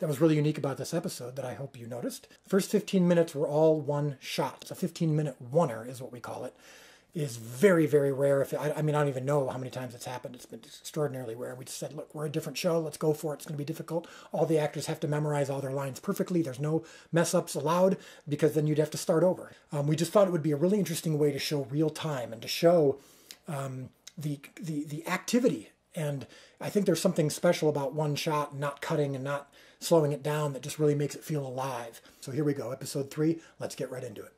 that was really unique about this episode that I hope you noticed. The first 15 minutes were all one shot. It's a 15-minute oneer is what we call it. It is very, very rare. I mean, I don't even know how many times it's happened. It's been extraordinarily rare. We just said, look, we're a different show. Let's go for it. It's going to be difficult. All the actors have to memorize all their lines perfectly. There's no mess-ups allowed because then you'd have to start over. We just thought it would be a really interesting way to show real time and to show the activity. And I think there's something special about one shot, not cutting and not slowing it down, that just really makes it feel alive. So here we go, episode 3. Let's get right into it.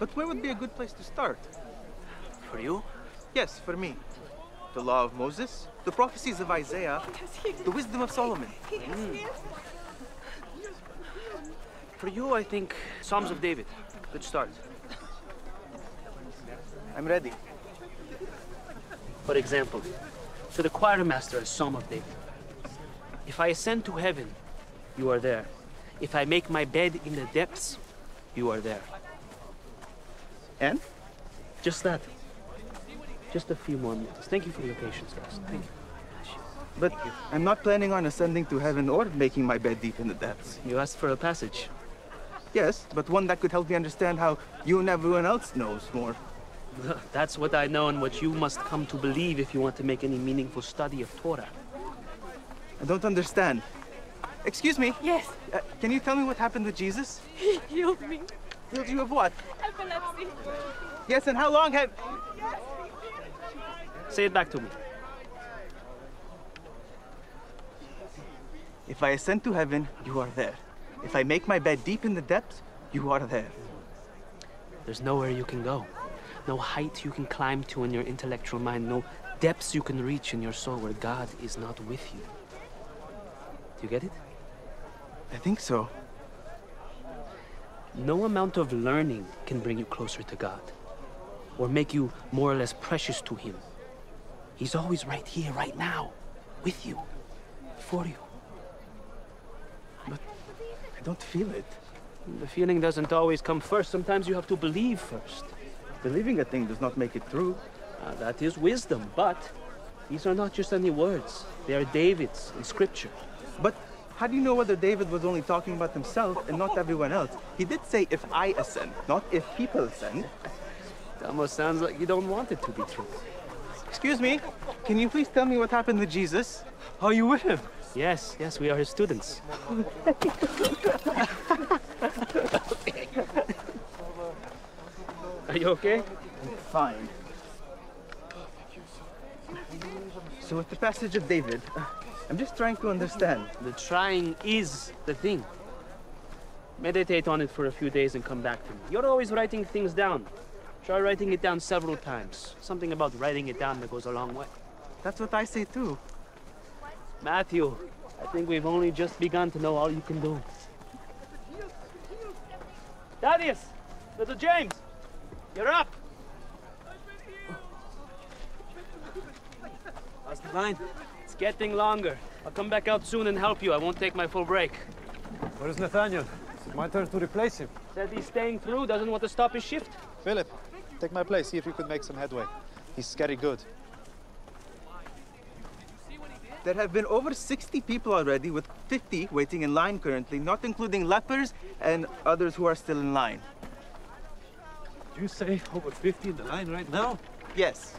But where would be a good place to start? For you? Yes, for me. The law of Moses, the prophecies of Isaiah, the wisdom of Solomon. For you, I think Psalms of David. Good start. I'm ready. For example, to the choirmaster, a Psalm of David. If I ascend to heaven, you are there. If I make my bed in the depths, you are there. And? Just that. Just a few more minutes. Thank you for your patience, guys. Thank you. But I'm not planning on ascending to heaven or making my bed deep in the depths. You asked for a passage. Yes, but one that could help me understand how you and everyone else knows more. That's what I know and what you must come to believe if you want to make any meaningful study of Torah. I don't understand. Excuse me. Yes. Can you tell me what happened to Jesus? He healed me. Healed you of what? Epilepsy. Yes, and how long have... Say it back to me. If I ascend to heaven, you are there. If I make my bed deep in the depths, you are there. There's nowhere you can go. No height you can climb to in your intellectual mind. No depths you can reach in your soul where God is not with you. Do you get it? I think so. No amount of learning can bring you closer to God or make you more or less precious to Him. He's always right here, right now, with you, for you. But I don't feel it. The feeling doesn't always come first. Sometimes you have to believe first. Believing a thing does not make it true. That is wisdom, but these are not just any words. They are David's in Scripture. But how do you know whether David was only talking about himself and not everyone else? He did say, if I ascend, not if people ascend. It almost sounds like you don't want it to be true. Excuse me, can you please tell me what happened to Jesus? Are you with him? Yes, yes, we are his students. Are you okay? I'm fine. So with the passage of David, I'm just trying to understand. The trying is the thing. Meditate on it for a few days and come back to me. You're always writing things down. Try writing it down several times. Something about writing it down that goes a long way. That's what I say too. Matthew, I think we've only just begun to know all you can do. Thaddeus, little James, you're up. How's the line? It's getting longer. I'll come back out soon and help you. I won't take my full break. Where's Nathaniel? It's my turn to replace him. Said he's staying through, doesn't want to stop his shift. Philip, take my place, see if you could make some headway. He's scary good. There have been over 60 people already, with 50 waiting in line currently, not including lepers and others who are still in line. You say over 50 in the line right now? Yes.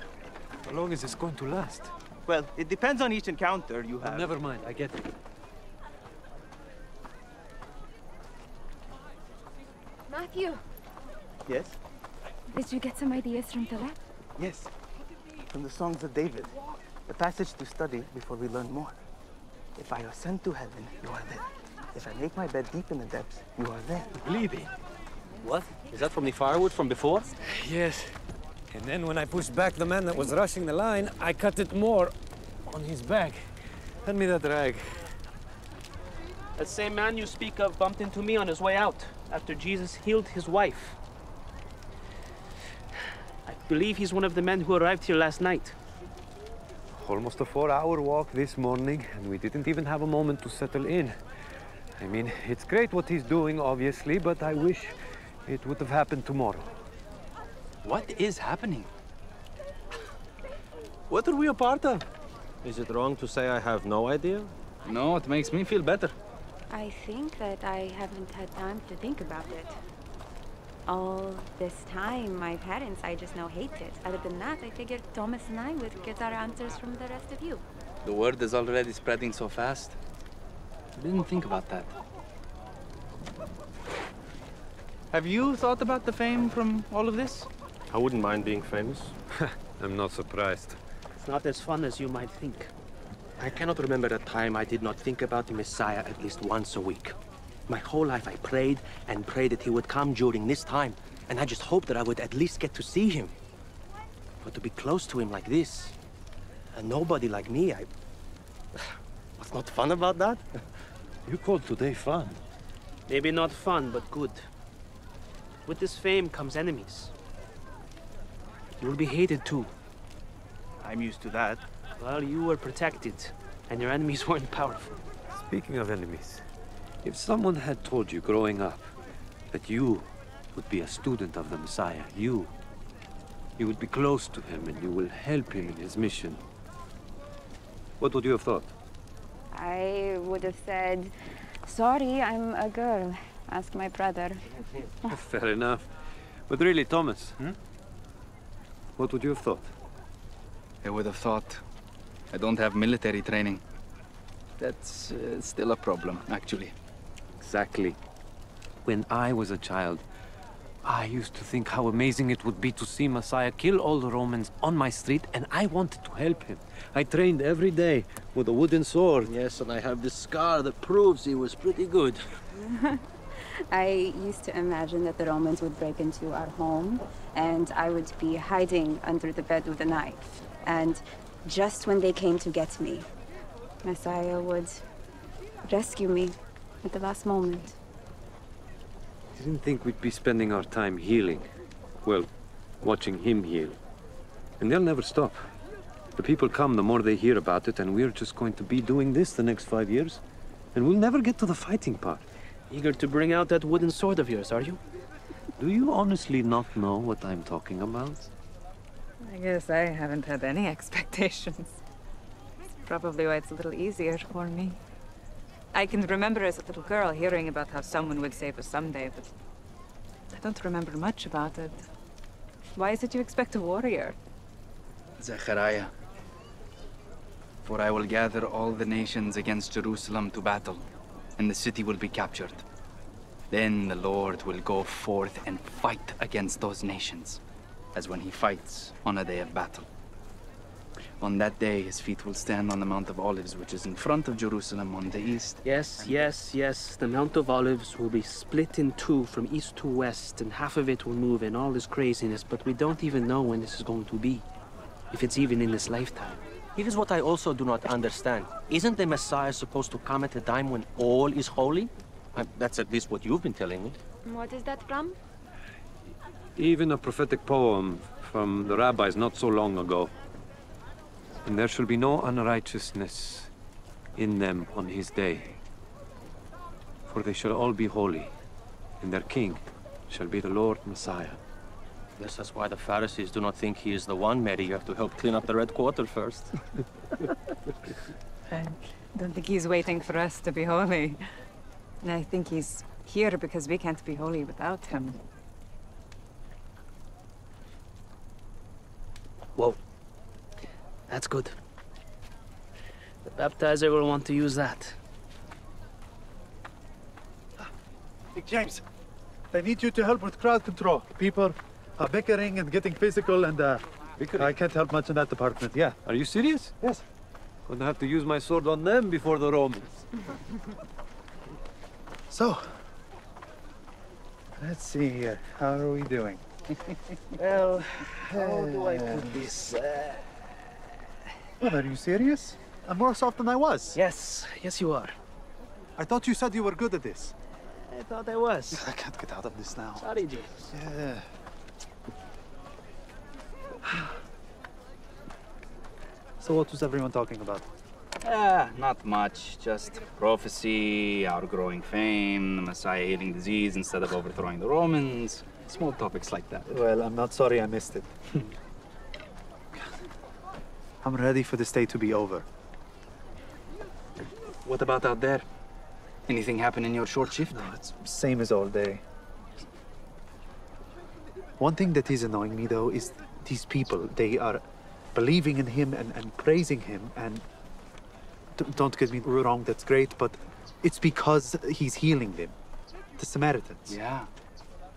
How long is this going to last? Well, it depends on each encounter you have. Never mind, I get it. Matthew. Yes? Did you get some ideas from the lab? Yes, from the Songs of David. The passage to study before we learn more. If I ascend to heaven, you are there. If I make my bed deep in the depths, you are there. Bleeding. What? Is that from the firewood from before? Yes. And then when I pushed back the man that was rushing the line, I cut it more on his back. Hand me that rag. That same man you speak of bumped into me on his way out after Jesus healed his wife. I believe he's one of the men who arrived here last night. almost a 4-hour walk this morning, and we didn't even have a moment to settle in. I mean, it's great what he's doing, obviously, but I wish it would have happened tomorrow. What is happening? What are we a part of? Is it wrong to say I have no idea? No, it makes me feel better. I think that I haven't had time to think about it. All this time, my parents, I just now hate it. Other than that, I figured Thomas and I would get our answers from the rest of you. The word is already spreading so fast. I didn't think about that. Have you thought about the fame from all of this? I wouldn't mind being famous. I'm not surprised. It's not as fun as you might think. I cannot remember a time I did not think about the Messiah at least once a week. My whole life I prayed and prayed that he would come during this time, and I just hoped that I would at least get to see him. But to be close to him like this, and nobody like me, what's not fun about that? You called today fun. Maybe not fun, but good. With this fame comes enemies. You will be hated too. I'm used to that. Well, you were protected, and your enemies weren't powerful. Speaking of enemies, if someone had told you growing up that you would be a student of the Messiah, you would be close to him and you will help him in his mission, what would you have thought? I would have said, sorry, I'm a girl. Ask my brother. Fair enough. But really, Thomas, what would you have thought? I would have thought, I don't have military training. That's still a problem, actually. Exactly. When I was a child, I used to think how amazing it would be to see Messiah kill all the Romans on my street, and I wanted to help him. I trained every day with a wooden sword. Yes, and I have this scar that proves he was pretty good. I used to imagine that the Romans would break into our home, and I would be hiding under the bed with a knife. And just when they came to get me, Messiah would rescue me at the last moment. I didn't think we'd be spending our time healing. Well, watching him heal. And they'll never stop. The people come the more they hear about it, and we're just going to be doing this the next 5 years. And we'll never get to the fighting part. Eager to bring out that wooden sword of yours, are you? Do you honestly not know what I'm talking about? I guess I haven't had any expectations. Probably why it's a little easier for me. I can remember as a little girl hearing about how someone would save us someday, but I don't remember much about it. Why is it you expect a warrior? Zechariah. For I will gather all the nations against Jerusalem to battle, and the city will be captured. Then the Lord will go forth and fight against those nations, as when he fights on a day of battle. On that day, his feet will stand on the Mount of Olives, which is in front of Jerusalem on the east. Yes, yes, yes. The Mount of Olives will be split in two from east to west, and half of it will move in all this craziness, but we don't even know when this is going to be, if it's even in this lifetime. Here's what I also do not understand. Isn't the Messiah supposed to come at a time when all is holy? That's at least what you've been telling me. What is that from? Even a prophetic poem from the rabbis not so long ago. And there shall be no unrighteousness in them on his day. For they shall all be holy, and their king shall be the Lord Messiah. Yes, that's why the Pharisees do not think he is the one, Mary. You have to help clean up the Red Quarter first. I don't think he's waiting for us to be holy. I think he's here because we can't be holy without him. Whoa. That's good. The baptizer will want to use that. Hey, James, I need you to help with crowd control. People are bickering and getting physical, and I can't help much in that department, yeah. Are you serious? Yes. Gonna have to use my sword on them before the Romans. So, let's see here. How are we doing? Well, how do I put this? Well, are you serious? I'm worse off than I was. Yes. Yes, you are. I thought you said you were good at this. I thought I was. I can't get out of this now. Sorry, James. Yeah. So what was everyone talking about? Not much. Just prophecy, outgrowing fame, the Messiah healing disease instead of overthrowing the Romans. Small topics like that. Well, I'm not sorry I missed it. I'm ready for this day to be over. What about out there? Anything happen in your short shift? No, it's same as all day. One thing that is annoying me, though, is these people. They are believing in him and praising him. And don't get me wrong, that's great, but it's because he's healing them. The Samaritans. Yeah,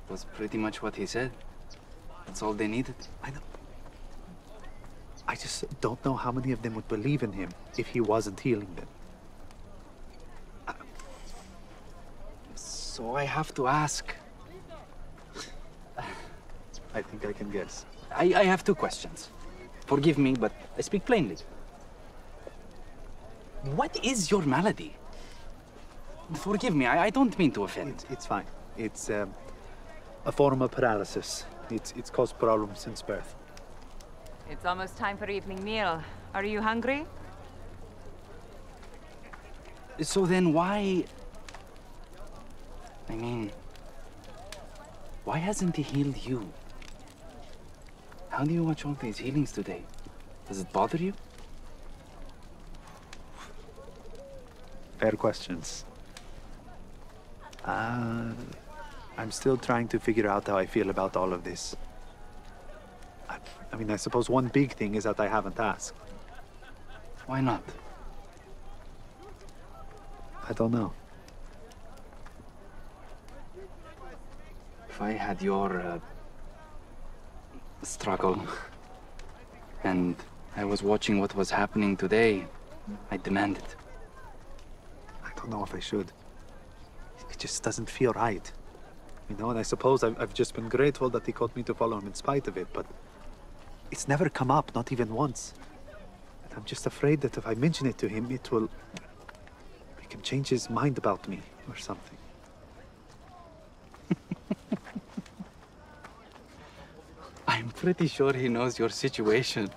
that's pretty much what he said. That's all they needed. I know. I just don't know how many of them would believe in him if he wasn't healing them. So I have to ask. I think I can guess. I have two questions. Forgive me, but I speak plainly. What is your malady? Forgive me, I don't mean to offend. It's fine. It's a form of paralysis. It's caused problems since birth. It's almost time for evening meal. Are you hungry? So then why... I mean... why hasn't he healed you? How do you watch all these healings today? Does it bother you? Fair questions. I'm still trying to figure out how I feel about all of this. I mean, I suppose one big thing is that I haven't asked. Why not? I don't know. If I had your struggle and I was watching what was happening today, I'd demand it. I don't know if I should. It just doesn't feel right. You know, and I suppose I've just been grateful that he called me to follow him in spite of it, but it's never come up, not even once. And I'm just afraid that if I mention it to him, it will make him change his mind about me or something. I'm pretty sure he knows your situation.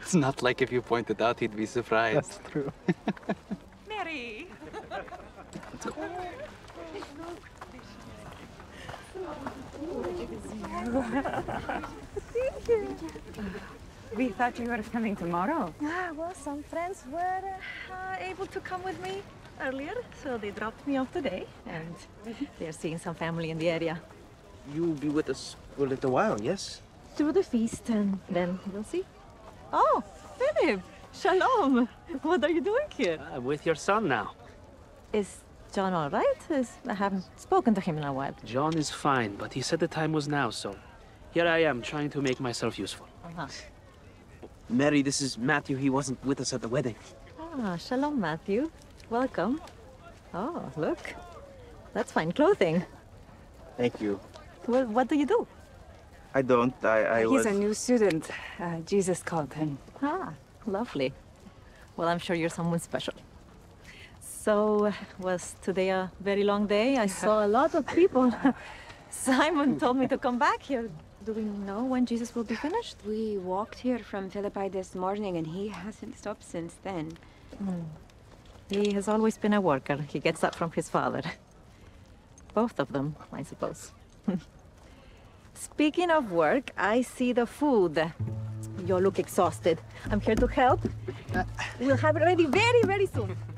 It's not like if you pointed out, he'd be surprised. That's true. Mary! Thank you. We thought you were coming tomorrow. Ah, well, some friends were able to come with me earlier, so they dropped me off today. And they're seeing some family in the area. You'll be with us for a little while, yes? Through the feast, and then we'll see. Oh, Philip! Shalom! What are you doing here? I'm with your son now. Is John all right? I haven't spoken to him in a while. John is fine, but he said the time was now, so here I am trying to make myself useful. Uh-huh. Mary, this is Matthew. He wasn't with us at the wedding. Ah, shalom, Matthew. Welcome. Oh, look. That's fine clothing. Thank you. Well, what do you do? I don't. He's a new student. Jesus called him. Ah, lovely. Well, I'm sure you're someone special. So, was today a very long day? I saw a lot of people. Simon told me to come back here. Do we know when Jesus will be finished? We walked here from Philippi this morning, and he hasn't stopped since then. Mm. He has always been a worker. He gets that from his father. Both of them, I suppose. Speaking of work, I see the food. You look exhausted. I'm here to help. We'll have it ready very, very soon.